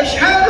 أشهد